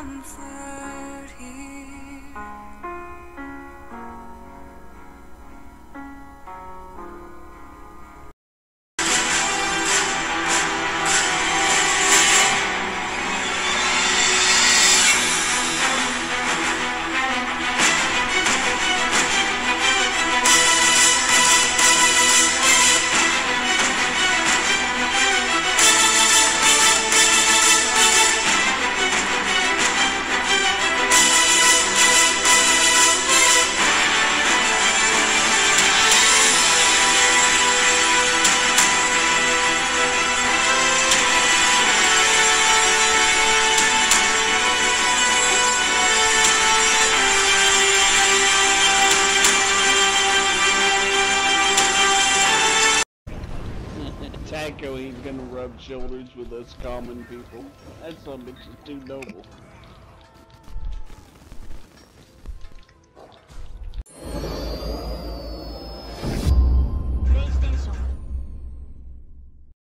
comfort here. Attacko ain't gonna rub shoulders with us common people. That son of a bitch is too noble.